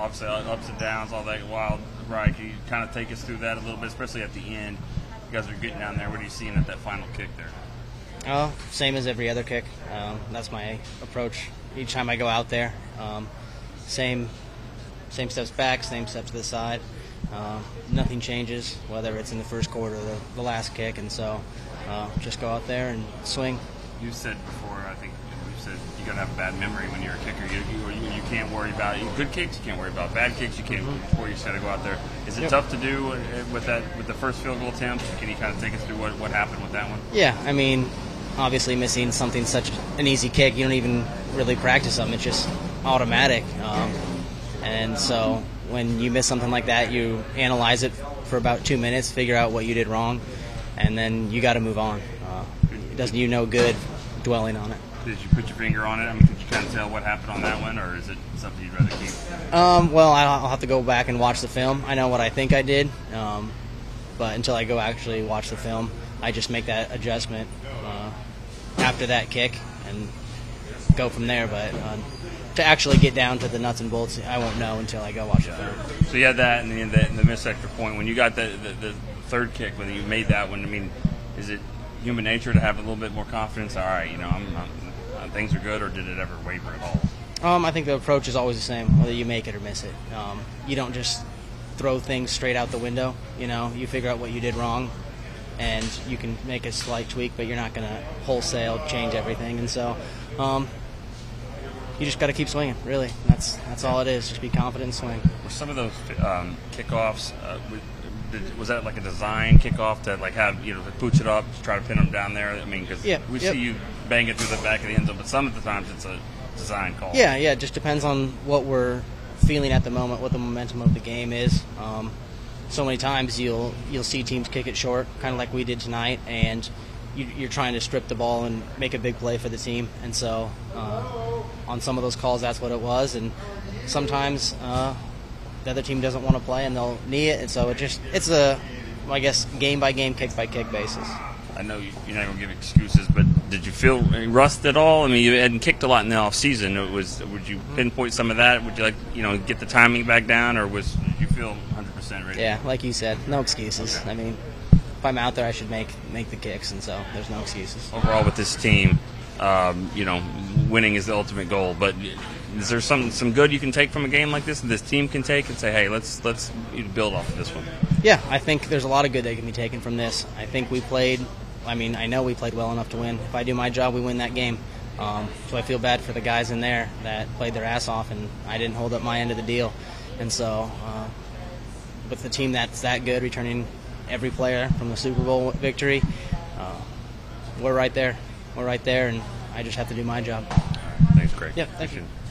ups and downs, all that wild ride. Can you kind of take us through that a little bit, especially at the end? You guys are getting down there. What are you seeing at that final kick there? Oh, same as every other kick. That's my approach each time I go out there. Same steps back, same steps to the side. Nothing changes, whether it's in the first quarter or the last kick. And so just go out there and swing. You said before, I think you said you got to have a bad memory when you're a kicker. You can't worry about it. Good kicks, you can't worry about bad kicks. You can't before you set to go out there. Is it tough to do with the first field goal attempt? Can you kind of take us through what happened with that one? Yeah, I mean, obviously missing something such an easy kick, you don't even really practice them. It's just automatic. And so when you miss something like that, you analyze it for about 2 minutes, figure out what you did wrong, and then you got to move on. It doesn't you no good dwelling on it. Did you put your finger on it? I mean, could you kind of tell what happened on that one, or is it something you'd rather keep? Well, I'll have to go back and watch the film. I know what I think I did, but until I go actually watch the film, I just make that adjustment after that kick and go from there. But to actually get down to the nuts and bolts, I won't know until I go watch the film. So you had that and the missed extra point. When you got the third kick, when you made that one, I mean, is it human nature to have a little bit more confidence? All right, you know, I'm things are good, or did it ever waver at all? I think the approach is always the same, whether you make it or miss it. You don't just throw things straight out the window. You know, you figure out what you did wrong, and you can make a slight tweak, but you're not going to wholesale change everything. And so you just got to keep swinging, really. That's all it is. Just be confident and swing. Were some of those kickoffs, was that like a design kickoff to like have pooch it up, try to pin them down there? I mean, because we see you bang it through the back of the end zone, but some of the times it's a design call. Yeah. It just depends on what we're feeling at the moment, what the momentum of the game is. So many times you'll see teams kick it short, kind of like we did tonight, and you're trying to strip the ball and make a big play for the team. And so on some of those calls, that's what it was. And sometimes the other team doesn't want to play, and they'll knee it. And so it's a, I guess, game-by-game, kick-by-kick basis. I know you're not going to give excuses, but did you feel rust at all? I mean, you hadn't kicked a lot in the offseason. Would you pinpoint some of that? Would you get the timing back down, or did you feel 100% ready? Yeah, like you said, no excuses. Okay. I mean, if I'm out there, I should make the kicks, and so there's no excuses. Overall, with this team, winning is the ultimate goal. But is there some good you can take from a game like this? This team can take and say, hey, let's build off of this one. Yeah, I think there's a lot of good that can be taken from this. I think we played. I mean, I know we played well enough to win. If I do my job, we win that game. So I feel bad for the guys in there that played their ass off, and I didn't hold up my end of the deal. And so, with the team that's that good, returning every player from the Super Bowl victory, we're right there. And I just have to do my job. Thanks, Greg. Yeah, thank you.